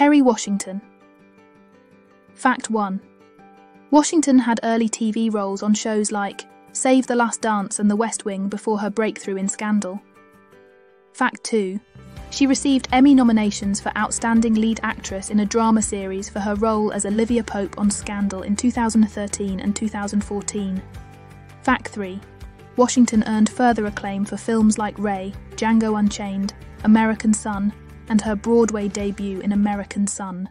Kerry Washington. Fact 1. Washington had early TV roles on shows like Save the Last Dance and The West Wing before her breakthrough in Scandal. Fact 2. She received Emmy nominations for Outstanding Lead Actress in a Drama Series for her role as Olivia Pope on Scandal in 2013 and 2014. Fact 3. Washington earned further acclaim for films like Ray, Django Unchained, American Son, and her Broadway debut in American Son.